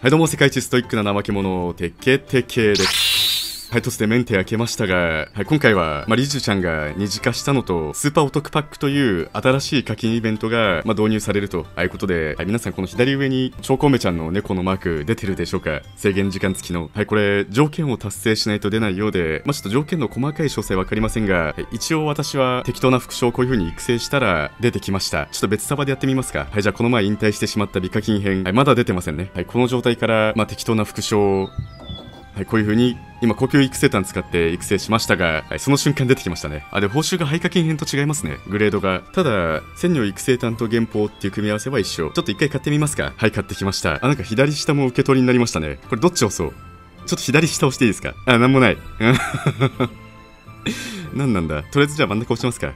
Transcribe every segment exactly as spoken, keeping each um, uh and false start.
はいどうも、世界一ストイックな怠け者、てけてけです。はい、突然メンテ開けましたが、はい、今回は、まあ、リジュちゃんが二次化したのと、スーパーお得パックという新しい課金イベントが、まあ、導入されると、あいうことで、はい、皆さんこの左上に、ちょうこめちゃんの猫のマーク出てるでしょうか。制限時間付きの。はい、これ、条件を達成しないと出ないようで、まあ、ちょっと条件の細かい詳細わかりませんが、はい、一応私は適当な副賞をこういう風に育成したら出てきました。ちょっと別サバでやってみますか。はい、じゃあこの前引退してしまった美課金編、はい、まだ出てませんね。はい、この状態から、まあ、適当な副賞を、はい、こういう風に今呼吸育成炭使って育成しましたが、はい、その瞬間出てきましたね。あ、で報酬が廃課金編と違いますね、グレードが。ただ千両育成炭と原稿っていう組み合わせは一緒。ちょっと一回買ってみますか。はい、買ってきました。あ、なんか左下も受け取りになりましたね。これどっち押そう？ちょっと左下押していいですか？あ、なんもない。なんなんだ。とりあえずじゃあ真ん中押しますか。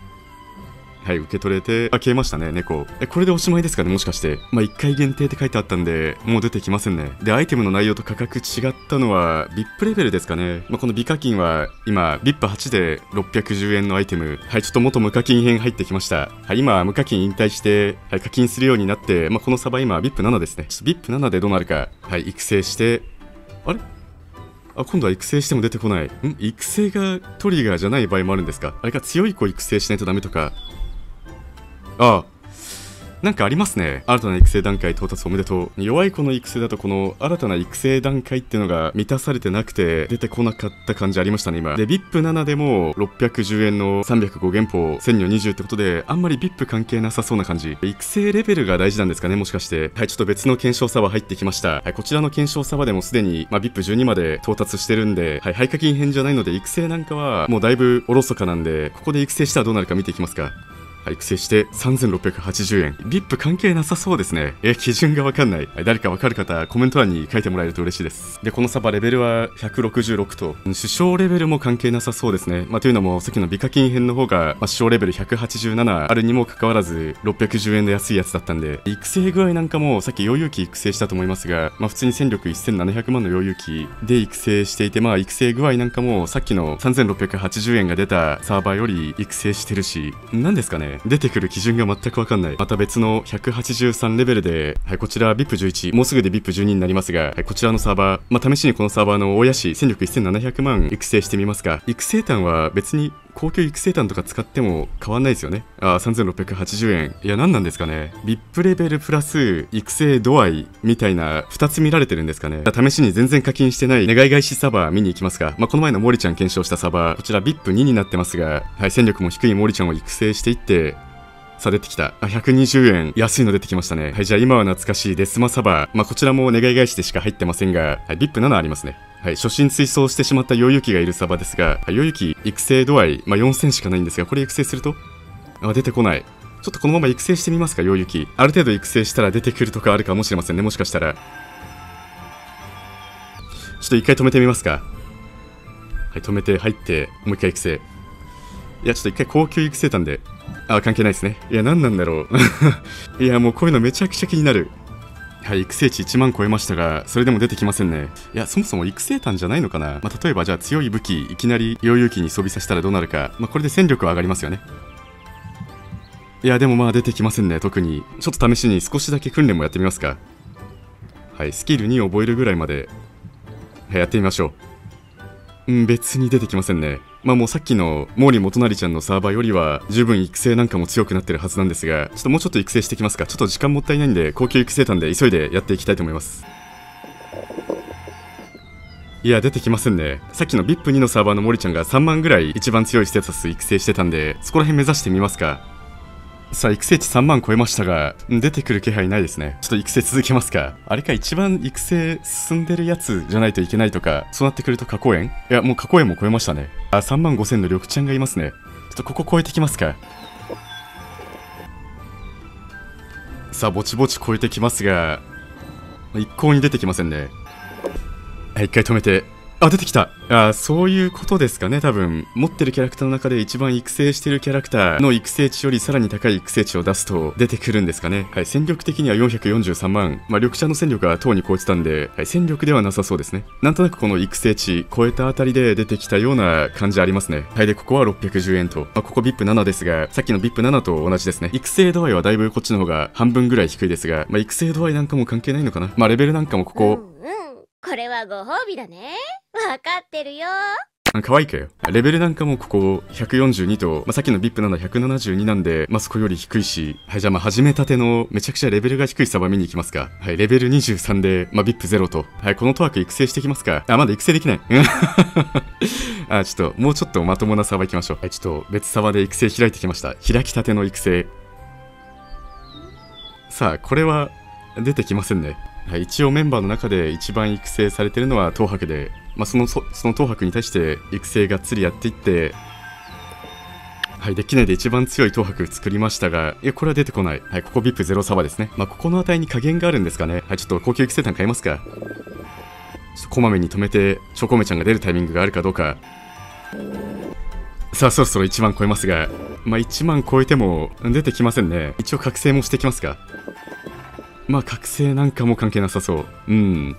はい、受け取れて、あ、消えましたね、猫。え、これでおしまいですかね、もしかして。まあ、いっかい限定って書いてあったんで、もう出てきませんね。で、アイテムの内容と価格違ったのは、ブイアイピー レベルですかね。まあ、この美課金は、今、ブイアイピーはち でろっぴゃくじゅうえんのアイテム。はい、ちょっと元無課金編入ってきました。はい、今、無課金引退して、はい、課金するようになって、まあ、このサバ今、ブイアイピーなな ですね。ちょっと ブイアイピーなな でどうなるか。はい、育成して、あれ？あ、今度は育成しても出てこない。ん？育成がトリガーじゃない場合もあるんですか？あれか、強い子育成しないとダメとか。ああ、なんかありますね。新たな育成段階到達おめでとう。弱い子の育成だとこの新たな育成段階っていうのが満たされてなくて出てこなかった感じありましたね、今。で、ブイアイピーなな でもろっぴゃくじゅうえんのさんびゃくご元宝、せんにひゃくにじゅうってことで、あんまり ブイアイピー 関係なさそうな感じ。育成レベルが大事なんですかね、もしかして。はい、ちょっと別の検証サバ入ってきました。はい、こちらの検証サバでもすでに、まあ、ブイアイピーじゅうに まで到達してるんで、はい、廃課金編じゃないので、育成なんかはもうだいぶおろそかなんで、ここで育成したらどうなるか見ていきますか。育成してさんぜんろっぴゃくはちじゅうえん。ブイアイピー 関係なさそうですね。え、基準がわかんない。誰かわかる方、コメント欄に書いてもらえると嬉しいです。で、このサバレベルはひゃくろくじゅうろくと、首相レベルも関係なさそうですね。まあ、というのも、さっきの美課金編の方が、まあ、首相レベルひゃくはちじゅうななあるにもかかわらず、ろっぴゃくじゅうえんで安いやつだったんで、育成具合なんかも、さっき余裕期育成したと思いますが、まあ、普通に戦力せんななひゃくまんの余裕期で育成していて、まあ、育成具合なんかも、さっきのさんぜんろっぴゃくはちじゅうえんが出たサーバーより育成してるし、なんですかね。出てくる基準が全くわかんない。また別のひゃくはちじゅうさんレベルで、はい、こちら ブイアイピーじゅういち、もうすぐで ブイアイピーじゅうに になりますが、はい、こちらのサーバー、まあ、試しにこのサーバーの大谷市戦力せんななひゃくまん育成してみますか。育成炭は別に高級育成炭とか使っても変わんないですよね。ああ、さんぜんろっぴゃくはちじゅうえん。いや、何なんですかね。ブイアイピー レベルプラス育成度合いみたいなふたつ見られてるんですかね。試しに全然課金してない願い返しサーバー見に行きますか。まあ、この前のモーリちゃん検証したサーバー、こちら ブイアイピーに になってますが、はい、戦力も低いモーリちゃんを育成していって、さあ出てきた。あ、ひゃくにじゅうえん。安いの出てきましたね。はい、じゃあ今は懐かしいデスマサバー。まあ、こちらも願い返しでしか入ってませんが、はい、ブイアイピーなな ありますね。はい、初心追走してしまったヨーユキがいるサバですが、ヨーユキ育成度合い、まあ、よんせんしかないんですが、これ育成すると、あ、出てこない。ちょっとこのまま育成してみますか、ヨーユキ。ある程度育成したら出てくるとかあるかもしれませんね、もしかしたら。ちょっと一回止めてみますか。はい、止めて、入って、もう一回育成。いや、ちょっと一回高級育成たんで。あ、関係ないですね。いや、何なんだろう。いや、もうこういうのめちゃくちゃ気になる。はい、育成値いちまん超えましたが、それでも出てきませんね。いや、そもそも育成炭じゃないのかな。まあ、例えば、じゃあ強い武器、いきなり揚油機に装備させたらどうなるか。まあ、これで戦力は上がりますよね。いや、でもまあ出てきませんね、特に。ちょっと試しに少しだけ訓練もやってみますか。はい、スキルに覚えるぐらいまで、はい、やってみましょう。うん、別に出てきませんね。まあもうさっきの毛利元就ちゃんのサーバーよりは十分育成なんかも強くなってるはずなんですが、ちょっともうちょっと育成していきますか。ちょっと時間もったいないんで、高級育成炭で急いでやっていきたいと思います。いや、出てきませんね。さっきの ブイアイピーに のサーバーの森ちゃんがさんまんぐらい一番強いステータス育成してたんで、そこら辺目指してみますか。さあ、育成値さんまん超えましたが、出てくる気配ないですね。ちょっと育成続けますか。あれか、一番育成進んでるやつじゃないといけないとか、そうなってくると加工園？いや、もう加工園も超えましたね。あ、さんまんごせんの緑ちゃんがいますね。ちょっとここ超えてきますか。さあ、ぼちぼち超えてきますが、一向に出てきませんね。はい、一回止めて。あ、出てきた。あ、そういうことですかね、多分。持ってるキャラクターの中で一番育成してるキャラクターの育成値よりさらに高い育成値を出すと出てくるんですかね。はい、戦力的にはよんひゃくよんじゅうさんまん。まあ、緑茶の戦力はとうに超えてたんで、はい、戦力ではなさそうですね。なんとなくこの育成値超えたあたりで出てきたような感じありますね。はい、で、ここはろっぴゃくじゅうえんと。まあ、ここ ブイアイピーなな ですが、さっきの ブイアイピーなな と同じですね。育成度合いはだいぶこっちの方が半分ぐらい低いですが、まあ、育成度合いなんかも関係ないのかな。まあ、レベルなんかもここ、これはご褒美だね。わかってるよ。可愛いかよ。レベルなんかもここひゃくよんじゅうにと、まあ、さっきの ブイアイピー なのひゃくななじゅうになんで、まあ、そこより低いし、はい、じゃあまあ始めたてのめちゃくちゃレベルが低いサバ見に行きますか。はい、レベルにじゅうさんで、まあ、ブイアイピーゼロ と、はい、このトワーク育成していきますか。あ、まだ育成できない。あ、ちょっと、もうちょっとまともなサバ行きましょう。はい、ちょっと別サバで育成開いてきました。開きたての育成。さあ、これは出てきませんね。はい、一応メンバーの中で一番育成されてるのは東博で、まあ、そのその東博に対して育成がっつりやっていって、はい、デッキ内で一番強い東博作りましたが、いやこれは出てこない。はい、ここ ブイアイピーゼロ サバですね。まあ、ここの値に加減があるんですかね。はい、ちょっと高級育成単変えますか。ちょっとこまめに止めてチョコメちゃんが出るタイミングがあるかどうか。さあそろそろいちまん超えますが、まあ、いちまん超えても出てきませんね。一応覚醒もしてきますか。まあ覚醒なんかも関係なさそう。うん。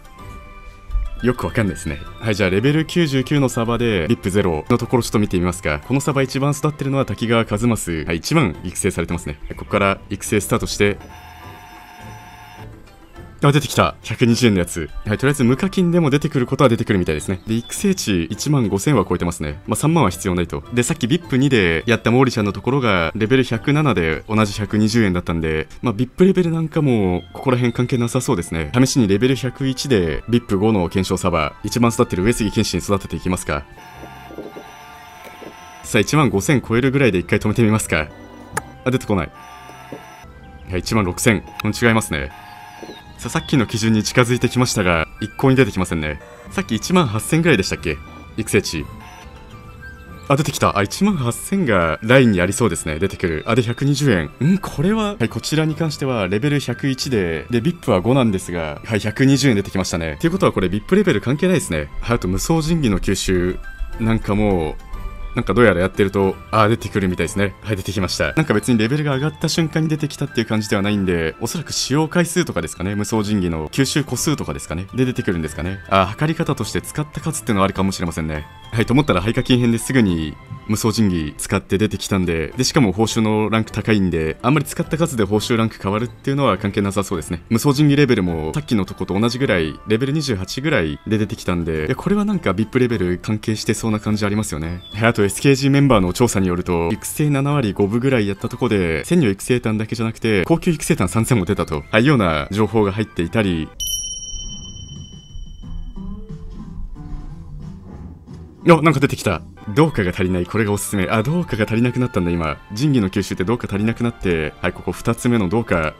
よくわかんないですね。はい、じゃあレベルきゅうじゅうきゅうのサバで ブイアイピーゼロ のところちょっと見てみますか。このサバ一番育ってるのは滝川一益。はい、いちまん育成されてますね。ここから育成スタートして。あ、出てきた。ひゃくにじゅうえんのやつ。はい、とりあえず無課金でも出てくることは出てくるみたいですね。で、育成値いちまんごせんは超えてますね。まあ、さんまんは必要ないと。で、さっき ブイアイピーに でやったモーリちゃんのところがレベルひゃくななで同じひゃくにじゅうえんだったんで、まあ、ブイアイピー レベルなんかもここら辺関係なさそうですね。試しにレベルひゃくいちで ブイアイピーご の検証サバ、一番育ってる上杉謙信育てていきますか。さあ、いちまんごせん超えるぐらいで一回止めてみますか。あ、出てこない。はい、いちまんろくせん。違いますね。さあ、さっきの基準に近づいてきましたが、一向に出てきませんね。さっきいちまんはっせんぐらいでしたっけ、育成値。あ、出てきた。あ、いちまんはっせんがラインにありそうですね。出てくる。あ、で、ひゃくにじゅうえん。ん、これは、はい、こちらに関しては、レベルひゃくいちで、で、ブイアイピー はごなんですが、はい、ひゃくにじゅうえん出てきましたね。ということは、これ、ブイアイピー レベル関係ないですね。はい、あと、無双神器の吸収、なんかもう、なんかどうやらやってると、あー出てくるみたいですね。はい、出てきました。なんか別にレベルが上がった瞬間に出てきたっていう感じではないんで、おそらく使用回数とかですかね。無双神器の吸収個数とかですかね。で出てくるんですかね。あー、測り方として使った数っていうのはあるかもしれませんね。はい、と思ったら廃課金編ですぐに無双神器使って出てきたんで、で、しかも報酬のランク高いんで、あんまり使った数で報酬ランク変わるっていうのは関係なさそうですね。無双神器レベルもさっきのとこと同じぐらい、レベルにじゅうはちぐらいで出てきたんで、いやこれはなんか ブイアイピー レベル関係してそうな感じありますよね。はい、あと エスケージー メンバーの調査によると、育成ななわりごぶぐらいやったとこで、専用育成単だけじゃなくて、高級育成単さんぜんも出たと、はい、ような情報が入っていたり、あ、なんか出てきた。同化が足りない。これがおすすめ。あ、同化が足りなくなったんだ、今。神器の吸収って同化足りなくなって、はい、ここふたつめの同化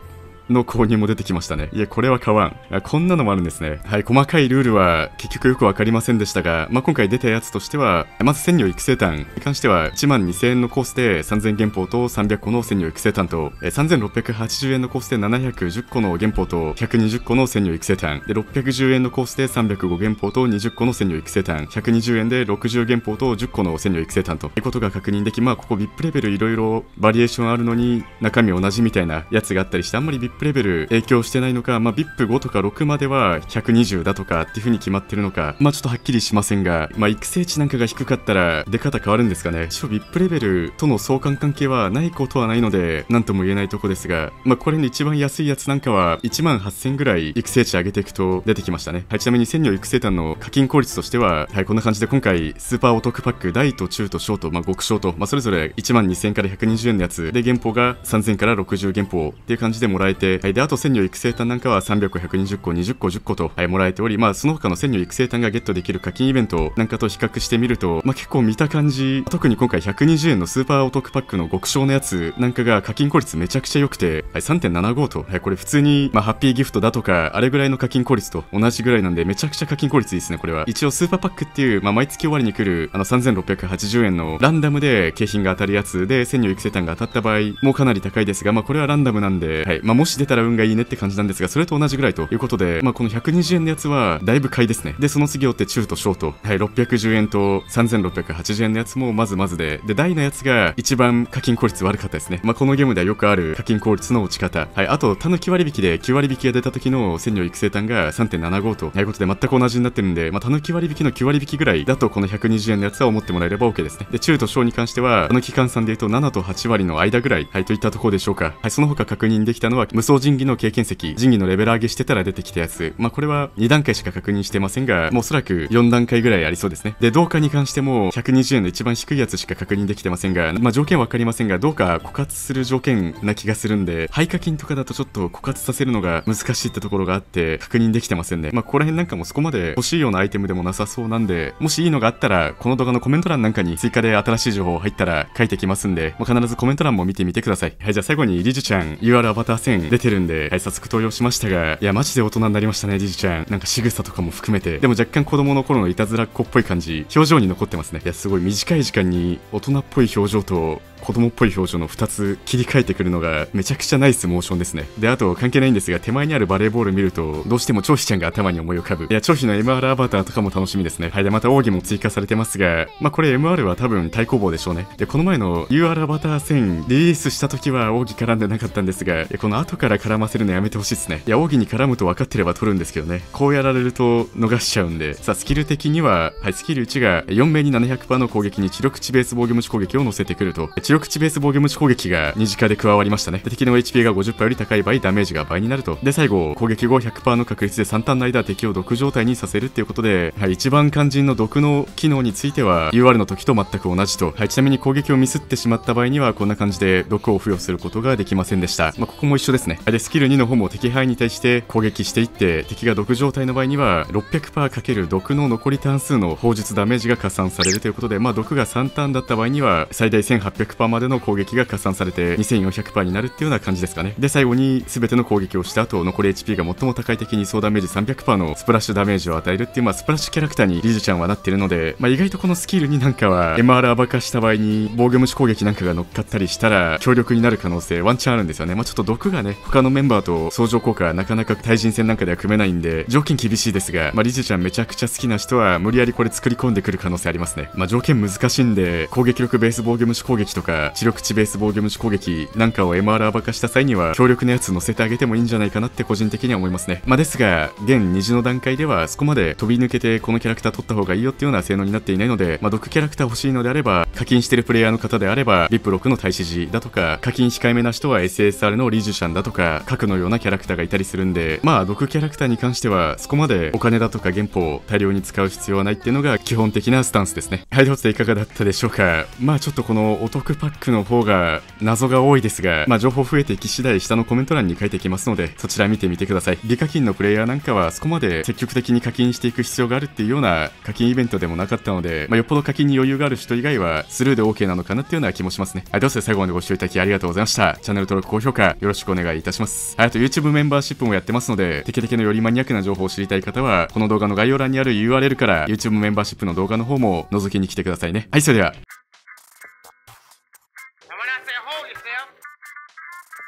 の購入も出てきましたね。いや、これは買わん。あ、こんなのもあるんですね。はい、細かいルールは結局よくわかりませんでしたが、まあ、今回出たやつとしては、まず、千両育成単に関しては、いちまんにせんえんのコースでさんぜんげんぽうとさんびゃっこの千両育成単と、さんぜんろっぴゃくはちじゅうえんのコースでななひゃくじゅっこの元宝と、ひゃくにじゅっこの千両育成単で、ろっぴゃくじゅうえんのコースでさんびゃくごげんぽうとにじゅっこの千両育成単、ひゃくにじゅうえんでろくじゅうげんぽうとじゅっこの千両育成単と、いうことが確認でき、まあ、ここ ブイアイピー レベルいろいろバリエーションあるのに、中身同じみたいなやつがあったりして、あんまり ブイアイピーレベル影響してないのか、まあ、ブイアイピーご とかろくまではひゃくにじゅうだとかっていう風に決まってるのか、まあ、ちょっとはっきりしませんが、まあ、育成値なんかが低かったら出方変わるんですかね。一応 ブイアイピー レベルとの相関関係はないことはないので、なんとも言えないとこですが、まあ、これの一番安いやつなんかはいちまんはっせんぐらい育成値上げていくと出てきましたね。はい、ちなみに千両育成単の課金効率としては、はい、こんな感じで今回スーパーお得パック大と中と小と、まあ、極小と、まあ、それぞれいちまんにせんえんからひゃくにじゅうえんのやつで、元宝がさんぜんえんからろくじゅうげんぽうっていう感じでもらえて、はい、であと千両育成単なんかはさんびゃっこひゃくにじゅっこにじゅっこじゅっこと、と、はい、もらえており、まあ、その他の千両育成単がゲットできる課金イベントなんかと比較してみると、まあ、結構見た感じ、特に今回ひゃくにじゅうえんのスーパーお得パックの極小のやつなんかが課金効率めちゃくちゃ良くて、はい、さんてんななご と、はい、これ普通に、まあ、ハッピーギフトだとかあれぐらいの課金効率と同じぐらいなんで、めちゃくちゃ課金効率いいですね。これは一応スーパーパックっていう、まあ、毎月終わりに来るあのさんぜんろっぴゃくはちじゅうえんのランダムで景品が当たるやつで、千両育成単が当たった場合もかなり高いですが、まあ、これはランダムなんで、はい、まあ、もし出たら運がいいねって感じなんですが、それと同じぐらいということで、まあ、このひゃくにじゅうえんのやつはだいぶ買いですね。でその次を追って中と小と、はい、ろっぴゃくじゅうえんとさんぜんろっぴゃくはちじゅうえんのやつもまずまずで、で大のやつが一番課金効率悪かったですね。まあ、このゲームではよくある課金効率の落ち方、はい、あとたぬき割引できゅうわりびきが出た時の千両育成単が さんてんななご ということで全く同じになってるんで、まあ、たぬき割引のきゅうわりびきぐらいだとこのひゃくにじゅうえんのやつは思ってもらえれば OK ですね。で中と小に関してはたぬき換算でいうとななとはちわりの間ぐらい、はい、といったところでしょうか。はい、その他確認できたのは無双神器の経験値、神器のレベル上げしてたら出てきたやつ、まあこれはにだんかいしか確認してませんが、もうおそらくよんだんかいぐらいありそうですね。で、同化に関してもひゃくにじゅうえんの一番低いやつしか確認できてませんが、まあ条件わかりませんが、同化枯渇する条件な気がするんで、廃課金とかだとちょっと枯渇させるのが難しいってところがあって、確認できてませんね。まあここら辺なんかもそこまで欲しいようなアイテムでもなさそうなんで、もしいいのがあったら、この動画のコメント欄なんかに追加で新しい情報入ったら書いてきますんで、まあ、必ずコメント欄も見てみてください。はい、じゃあ最後にリジュちゃん、ユーアール アバターせん出てるんで、はい、早速投票しましたが、いや、マジで大人になりましたね、リジュちゃん。なんか仕草とかも含めて、でも若干子供の頃のいたずらっ子っぽい感じ、表情に残ってますね。いや、すごい短い時間に大人っぽい表情と、子供っぽい表情のふたつ切り替えてくるのがめちゃくちゃナイスモーションですね。で、あと関係ないんですが、手前にあるバレーボール見るとどうしても張飛ちゃんが頭に思い浮かぶ。いや、張飛の エムアール アバターとかも楽しみですね。はい、で、また奥義も追加されてますが、まあこれ エムアール は多分太鼓棒でしょうね。で、この前の ユーアール アバターせんリリースした時は奥義絡んでなかったんですが、この後から絡ませるのやめてほしいですね。いや、奥義に絡むと分かってれば取るんですけどね、こうやられると逃しちゃうんで。さあ、スキル的には、はい、スキルいちがよん名に ななひゃくパーセント の攻撃に知力値ベース防御無視攻撃を乗せてくると、知力値ベース防御無視攻撃がに次化で加わりましたね。で、敵の エイチピー が ごじゅっパーセント より高い場合ダメージが倍になると。で、最後攻撃後 ひゃくパーセント の確率でさんターンの間敵を毒状態にさせるっていうことで、はい、一番肝心の毒の機能については ユーアール の時と全く同じと。はい、ちなみに攻撃をミスってしまった場合にはこんな感じで毒を付与することができませんでした。まあ、ここも一緒ですね。で、スキルにの方も敵範囲に対して攻撃していって、敵が毒状態の場合には ろっぴゃくパーセント× 毒の残りターン数の砲術ダメージが加算されるということで、まあ毒がさんターンだった場合には最大 せんはっぴゃくパーセントまでの攻撃が加算されて にせんよんひゃくパーセント になるっていうような感じですかね。で、最後に全ての攻撃をした後、残り エイチピー が最も高い敵に総ダメージ さんびゃくパーセント のスプラッシュダメージを与えるっていう、まあスプラッシュキャラクターにリジュちゃんはなってるので、まあ意外とこのスキルになんかは エムアール アバ化した場合に防御無視攻撃なんかが乗っかったりしたら強力になる可能性ワンチャンあるんですよね。まあちょっと毒がね、他のメンバーと相乗効果はなかなか対人戦なんかでは組めないんで条件厳しいですが、まあリジュちゃんめちゃくちゃ好きな人は無理やりこれ作り込んでくる可能性ありますね。まあ条件難しいんで、攻撃力ベース防御無視攻撃とか知力値ベース防御無視攻撃なんかを エムアール アバ化した際には強力なやつ乗せてあげてもいいんじゃないかなって個人的には思いますね。まあですが、現に次の段階ではそこまで飛び抜けてこのキャラクター取った方がいいよっていうような性能になっていないので、まあ毒キャラクター欲しいのであれば、課金してるプレイヤーの方であれば ブイアイピーろく の大使時だとか、課金控えめな人は エスエスアール のリジュシャンだとか、核のようなキャラクターがいたりするんで、まあ毒キャラクターに関してはそこまでお金だとか原本を大量に使う必要はないっていうのが基本的なスタンスですね。はい、どうでいかがだったでしょうか。まあちょっとこのお得パックの方が謎が多いですが、まあ情報増えていき次第下のコメント欄に書いていきますので、そちら見てみてください。美課金のプレイヤーなんかはそこまで積極的に課金していく必要があるっていうような課金イベントでもなかったので、まあ、よっぽど課金に余裕がある人以外はスルーで オーケー なのかなっていうような気もしますね。はい、どうして最後までご視聴いただきありがとうございました。チャンネル登録、高評価よろしくお願いいたします。あと YouTube メンバーシップもやってますので、テケテケのよりマニアックな情報を知りたい方は、この動画の概要欄にある ユーアールエル から YouTube メンバーシップの動画の方も覗きに来てくださいね。はい、それでは。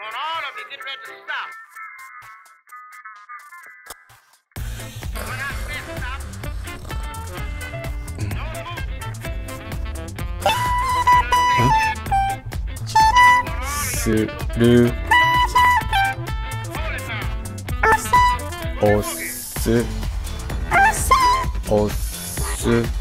On all of you, get ready to stop. When I say stop, don't move. When I say stop, on all of you. Hold it down. Osu. Osu. Osu.